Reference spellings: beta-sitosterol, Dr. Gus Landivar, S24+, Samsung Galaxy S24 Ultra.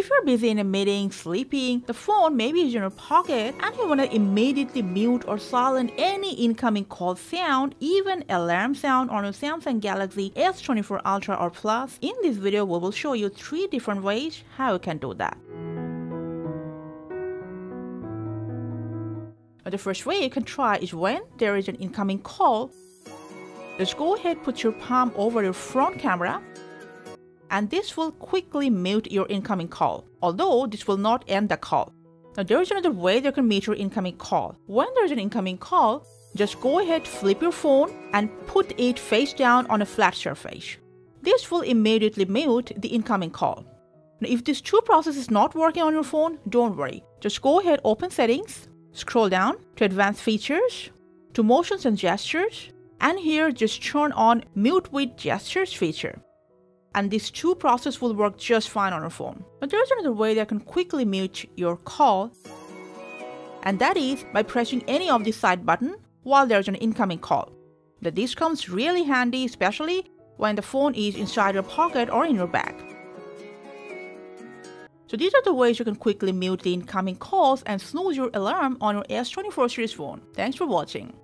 If you're busy in a meeting, sleeping, the phone may be in your pocket and you want to immediately mute or silent any incoming call sound, even alarm sound on your Samsung Galaxy S24 Ultra or Plus, in this video we will show you 3 different ways how you can do that. The first way you can try is when there is an incoming call. Just go ahead, put your palm over your front camera, and this will quickly mute your incoming call, although this will not end the call. Now there is another way that can mute your incoming call. When there is an incoming call, just go ahead, flip your phone and put it face down on a flat surface. This will immediately mute the incoming call. Now, if these 2 processes is not working on your phone, don't worry. Just go ahead, open settings, scroll down to advanced features, to motions and gestures, and here just turn on mute with gestures feature. And these 2 processes will work just fine on your phone. But there's another way that can quickly mute your call, and that is by pressing any of the side button while there's an incoming call. Now, this comes really handy, especially when the phone is inside your pocket or in your bag. So these are the ways you can quickly mute the incoming calls and snooze your alarm on your S24 series phone. Thanks for watching.